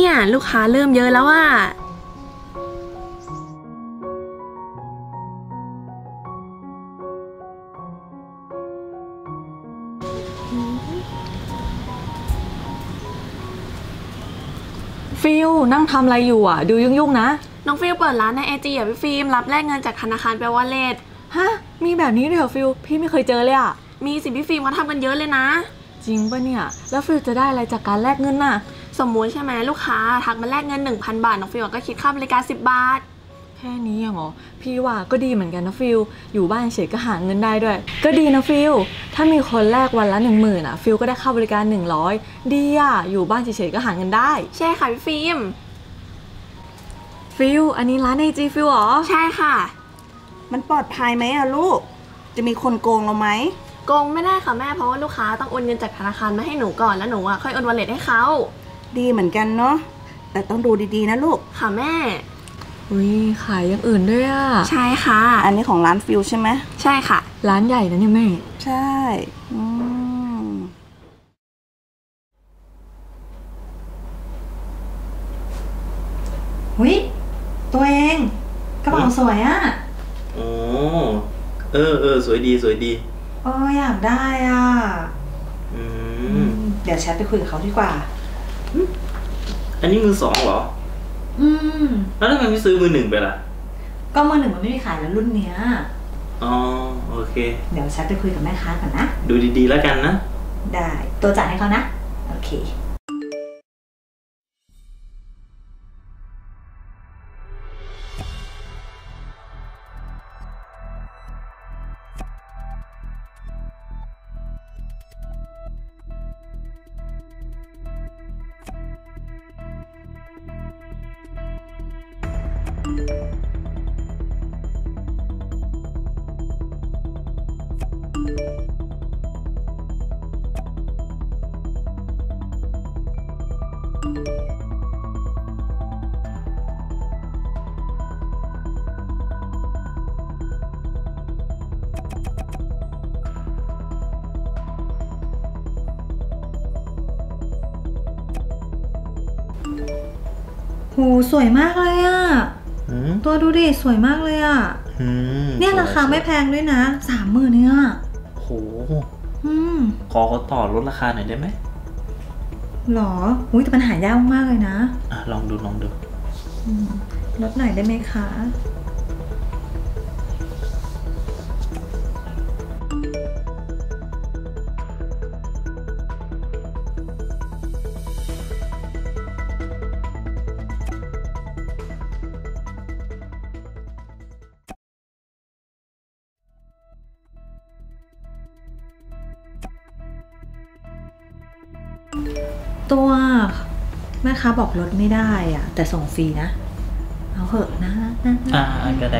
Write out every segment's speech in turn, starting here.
เนี่ยลูกค้าเริ่มเยอะแล้วอ่ะฟิลนั่งทำอะไรอยู่อ่ะดูยุ่งๆนะน้องฟิลเปิดร้านในไอจีอ่ะพี่ฟิล์มรับแลกเงินจากธนาคารไปวอลเล็ตฮะมีแบบนี้ด้วยเหรอฟิลพี่ไม่เคยเจอเลยอ่ะมีสิพี่ฟิล์มเขาทำกันเยอะเลยนะจริงป่ะเนี่ยแล้วฟิลจะได้อะไรจากการแลกเงินน่ะสมมุติใช่ไหมลูกค้าทักมาแลกเงิน 1,000 บาทน้องฟิลก็คิดค่าบริการ10 บาทแค่นี้เหรอพี่ว่าก็ดีเหมือนกันนะฟิลอยู่บ้านเฉยก็หาเงินได้ด้วยก็ดีนะฟิลถ้ามีคนแลกวันละ 10,000 อ่ะฟิลก็ได้ค่าบริการ100ดีอ่ะอยู่บ้านเฉยๆก็หาเงินได้ใช่ค่ะพี่ฟิล์มฟิลอันนี้ร้านไอจีฟิลเหรอใช่ค่ะมันปลอดภัยไหมอะลูกจะมีคนโกงเราไหมโกงไม่ได้ค่ะแม่เพราะว่าลูกค้าต้องโอนเงินจากธนาคารมาให้หนูก่อนแล้วหนูอ่ะค่อยโอนวอลเล็ตให้เขาดีเหมือนกันเนาะแต่ต้องดูดีๆนะลูกค่ะแม่อุ้ยขายอย่างอื่นด้วยอ่ะใช่ค่ะอันนี้ของร้านฟิลใช่ไหมใช่ค่ะร้านใหญ่นะเนี่ยแม่ใช่อุ้ยตัวเองกระเป๋าสวยอ่ะอ๋อเออสวยดีอยากได้อ่ะเดี๋ยวแชทไปคุยกับเขาดีกว่าอันนี้มือสองเหรอแล้วทำไมไม่ซื้อมือหนึ่งไปล่ะก็มือหนึ่งมันไม่มีขายแล้วรุ่นเนี้ยอ๋อโอเคเดี๋ยวแชทไปคุยกับแม่ค้าก่อนนะดูดีๆแล้วกันนะได้ตัวจ่ายให้เขานะโอเคโหสวยมากเลยอ่ะตัวดูดิสวยมากเลยอ่ะเนี่ยราคาไม่แพงด้วยนะ30,000เนี่ยโหขอเขาต่อลดราคาหน่อยได้ไหมหรออุ้ยแต่มันหายากมากเลยนะลองดูลดหน่อยได้ไหมคะตัวแม่ค้าบอกลดไม่ได้อ่ะแต่ส่งฟรีนะเอาเหอะนะก็ได้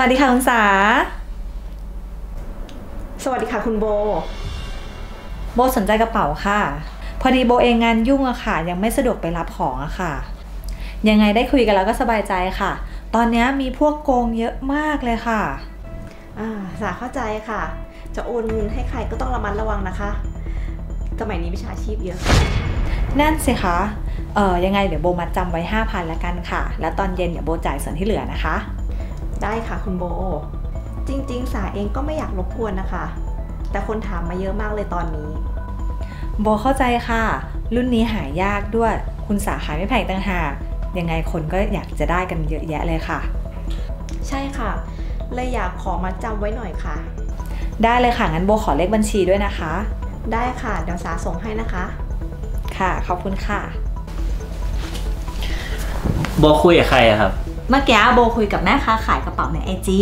สวัสดีค่ะคุณสาสวัสดีค่ะคุณโบสนใจกระเป๋าค่ะพอดีโบเองงานยุ่งอะค่ะยังไม่สะดวกไปรับของอะค่ะยังไงได้คุยกันแล้วก็สบายใจค่ะตอนนี้มีพวกโกงเยอะมากเลยค่ะสาเข้าใจค่ะจะโอนเงินให้ใครก็ต้องระมัดระวังนะคะสมัยนี้มิจฉาชีพเยอะนั่นสิคะยังไงเดี๋ยวโบมัดจำไว้ 5,000 แล้วกันค่ะแล้วตอนเย็นเดี๋ยวโบจ่ายส่วนที่เหลือนะคะได้ค่ะคุณโบจริงๆสาเองก็ไม่อยากรบกวนนะคะแต่คนถามมาเยอะมากเลยตอนนี้โบเข้าใจค่ะรุ่นนี้หายากด้วยคุณสาขายไม่แพงต่างหากยังไงคนก็อยากจะได้กันเยอะแยะเลยค่ะใช่ค่ะเลยอยากขอมัดจำไว้หน่อยค่ะได้เลยค่ะงั้นโบขอเลขบัญชีด้วยนะคะได้ค่ะเดี๋ยวสาส่งให้นะคะค่ะขอบคุณค่ะโบคุยกับใครอะครับเมื่อกี้โบคุยกับแม่ค้าขายกระเป๋าในไอจี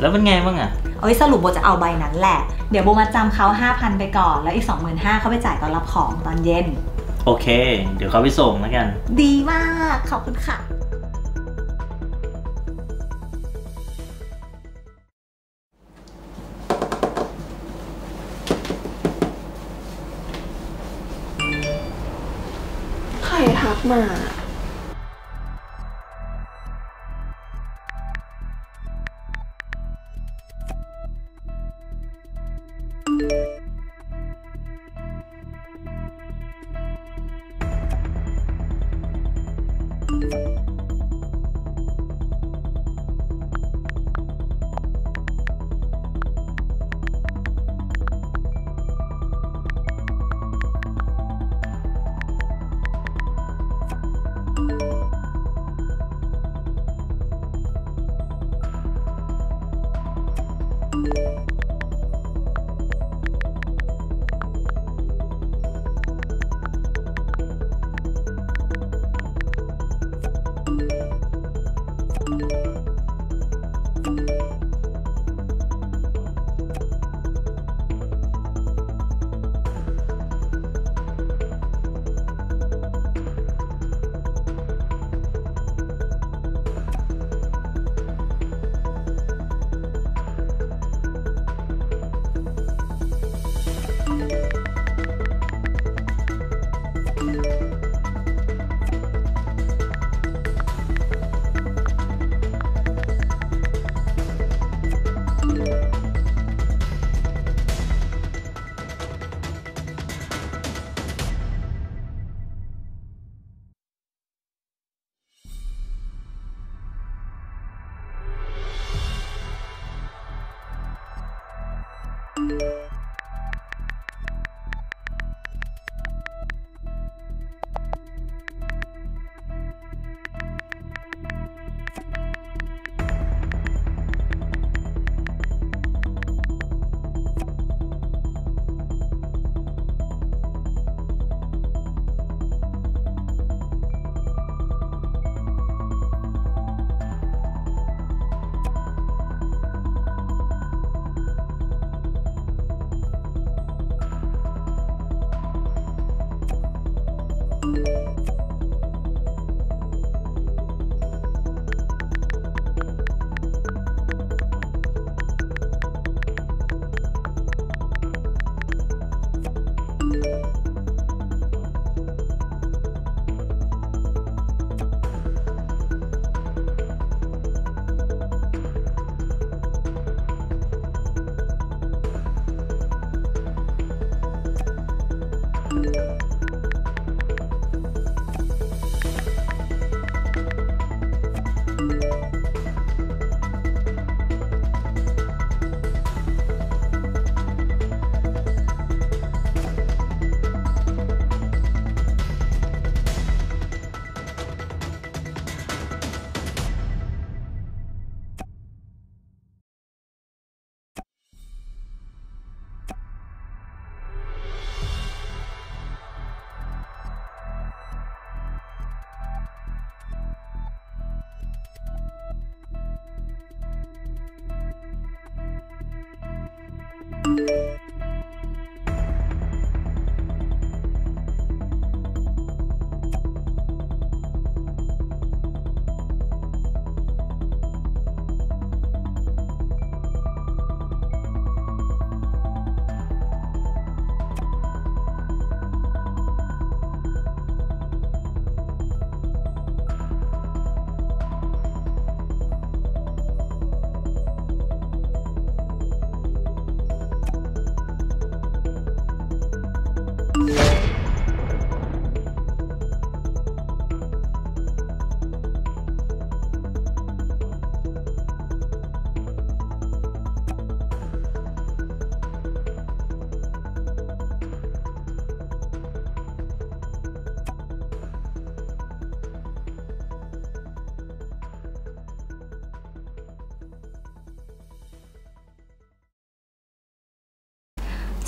แล้วเป็นไงบ้างอะเอ้ยสรุปโบจะเอาใบนั้นแหละเดี๋ยวโบมาจำเขา 5,000 ไปก่อนแล้วอีก 25,000 เขาไปจ่ายตอนรับของตอนเย็นโอเคเดี๋ยวเขาไปส่งแล้วกันดีมากขอบคุณค่ะใครทักมา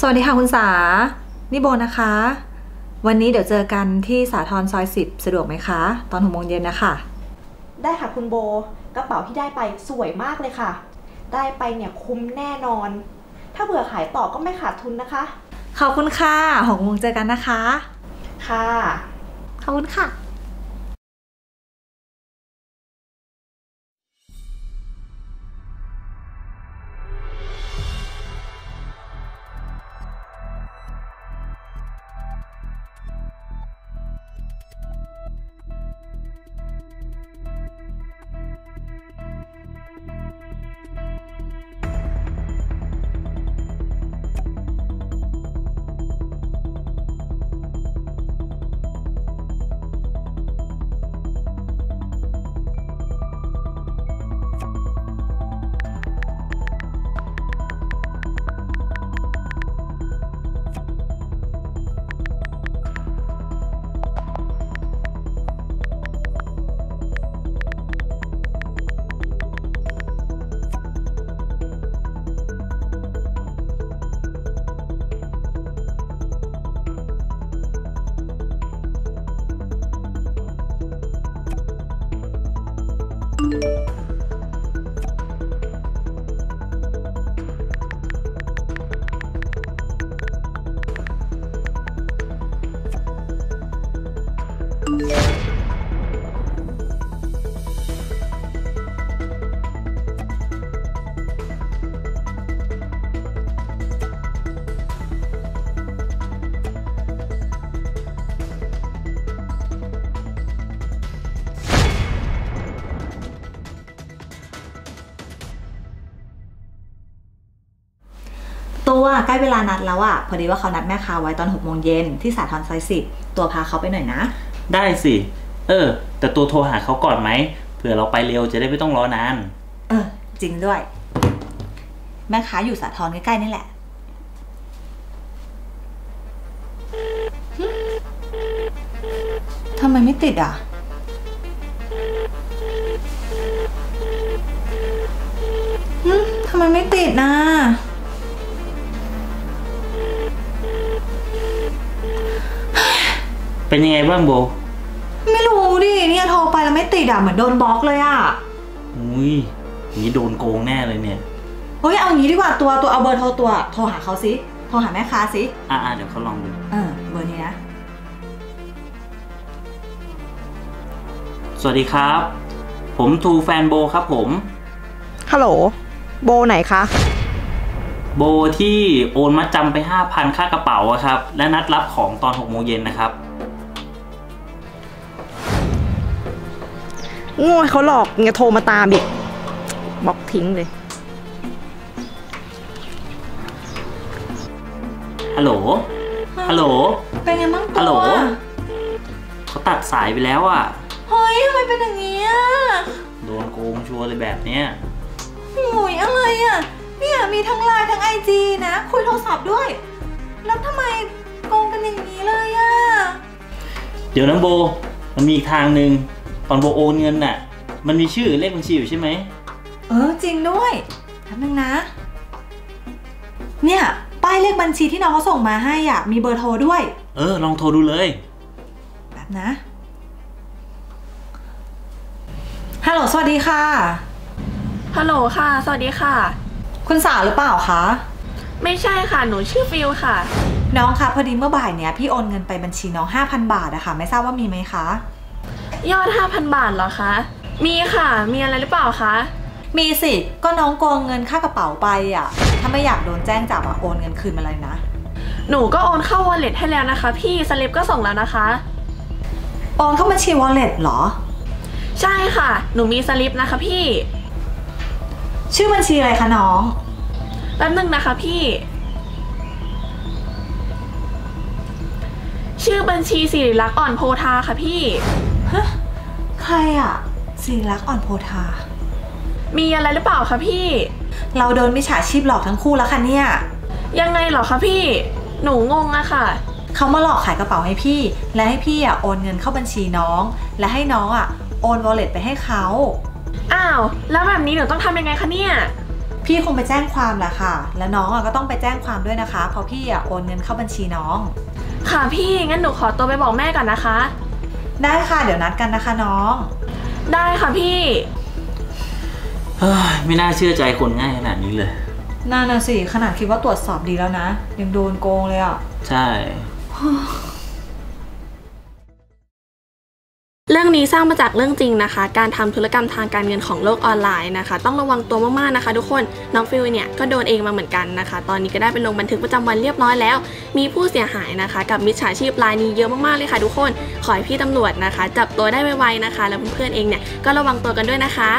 วัสดีค่ะคุณสานี่โบนะคะวันนี้เดี๋ยวเจอกันที่สาทรซอย10สะดวกไหมคะตอน18:00นะคะได้ค่ะคุณโบกระเป๋าที่ได้ไปสวยมากเลยค่ะได้ไปเนี่ยคุ้มแน่นอนถ้าเบื่อขายต่อก็ไม่ขาดทุนนะคะขอบคุณค่ะ18:00เจอกันนะคะค่ะขอบคุณค่ะตัวใกล้เวลานัดแล้วอ่ะพอดีว่าเขานัดแม่ค้าไว้ตอน18:00ที่สาทรซอย10ตัวพาเขาไปหน่อยนะได้สิแต่ตัวโทรหาเขาก่อนไหมเผื่อเราไปเร็วจะได้ไม่ต้องรอนานจริงด้วยแม่ค้าอยู่สาทรใกล้ๆนี่แหละทำไมไม่ติดอ่ะทำไมไม่ติดนะเป็นยังไงบ้างโบไม่รู้ดิเนี่ยโทรไปแล้วไม่ติดอ่ะเหมือนโดนบล็อกเลยอ่ะอุ้ยนี่โดนโกงแน่เลยเนี่ยเฮ้ยเอางี้ดีกว่าตัวเอาเบอร์โทรหาเขาสิโทรหาแม่ค้าสิเดี๋ยวเขาลองดูเบอร์นี้นะสวัสดีครับผมทูแฟนโบครับผมฮัลโหลโบไหนคะโบที่โอนมัดจำไป 5,000 ค่ากระเป๋าครับและนัดรับของตอน18:00นะครับโง่เขาหลอกอย่าโทรมาตามดิบล็อกทิ้งเลยฮัลโหลฮัลโหลเป็นไงบ้างตัวฮัลโหลเขาตัดสายไปแล้วอ่ะเฮ้ยทำไมเป็นอย่างนี้อ่ะโดนโกงชัวร์เลยแบบเนี้ยโอ้ยอะไรอ่ะเนี่ยมีทั้งไลน์ทั้งไอจีนะคุยโทรศัพท์ด้วยแล้วทำไมโกงกันอย่างนี้เลยอ่ะเดี๋ยวน้องโบมันมีอีกทางหนึ่งตอนโบโอนเงินน่ะมันมีชื่อเลขบัญชีอยู่ใช่ไหมจริงด้วยแป๊บนึงนะเนี่ยป้ายเลขบัญชีที่น้องเขาส่งมาให้อ่ะมีเบอร์โทรด้วยลองโทรดูเลยแป๊บนะฮัลโหลสวัสดีค่ะฮัลโหลค่ะสวัสดีค่ะคุณสาวหรือเปล่าคะไม่ใช่ค่ะหนูชื่อฟิลค่ะน้องคะพอดีเมื่อบ่ายเนี้ยพี่โอนเงินไปบัญชีน้อง 5,000 บาทอะค่ะไม่ทราบว่ามีไหมคะยอด 5,000 บาทเหรอคะมีค่ะมีอะไรหรือเปล่าคะมีสิก็น้องโกงเงินค่ากระเป๋าไปอ่ะถ้าไม่อยากโดนแจ้งจับโอนเงินคืนมาเลยนะหนูก็โอนเข้า wallet ให้แล้วนะคะพี่สลิปก็ส่งแล้วนะคะโอนเข้าบัญชี wallet เหรอใช่ค่ะหนูมีสลิปนะคะพี่ชื่อบัญชีอะไรคะน้องแป๊บนึงนะคะพี่ชื่อบัญชีสิริลักษณ์อ่อนโพธาค่ะพี่ใครอ่ะสิริลักษณ์อ่อนโพธามีอะไรหรือเปล่าคะพี่เราโดนมิจฉาชีพหลอกทั้งคู่แล้วค่ะเนี่ยยังไงหรอคะพี่หนูงงอะค่ะเขามาหลอกขายกระเป๋าให้พี่และให้พี่อ่ะโอนเงินเข้าบัญชีน้องและให้น้องอ่ะโอน wallet ไปให้เขาอ้าวแล้วแบบนี้หนูต้องทำยังไงคะเนี่ย พี่คงไปแจ้งความแหละค่ะและน้องก็ต้องไปแจ้งความด้วยนะคะเพราะพี่โอนเงินเข้าบัญชีน้องค่ะพี่งั้นหนูขอตัวไปบอกแม่ก่อนนะคะได้ค่ะเดี๋ยวนัดกันนะคะน้องได้ค่ะพี่ไม่น่าเชื่อใจคนง่ายขนาดนี้เลยน่าหนาสิขนาดคิดว่าตรวจสอบดีแล้วนะยังโดนโกงเลยอ่ะใช่เรื่องนี้สร้างมาจากเรื่องจริงนะคะการทำธุรกรรมทางการเงินของโลกออนไลน์นะคะต้องระวังตัวมากๆนะคะทุกคนน้องฟิวเนี่ยก็โดนเองมาเหมือนกันนะคะตอนนี้ก็ได้ไปลงบันทึกประจำวันเรียบร้อยแล้วมีผู้เสียหายนะคะกับมิจฉาชีพรายนี้เยอะมากๆเลยค่ะทุกคนขอให้พี่ตำรวจนะคะจับตัวได้ไวๆนะคะแล้วเพื่อนๆเองเนี่ยก็ระวังตัวกันด้วยนะคะ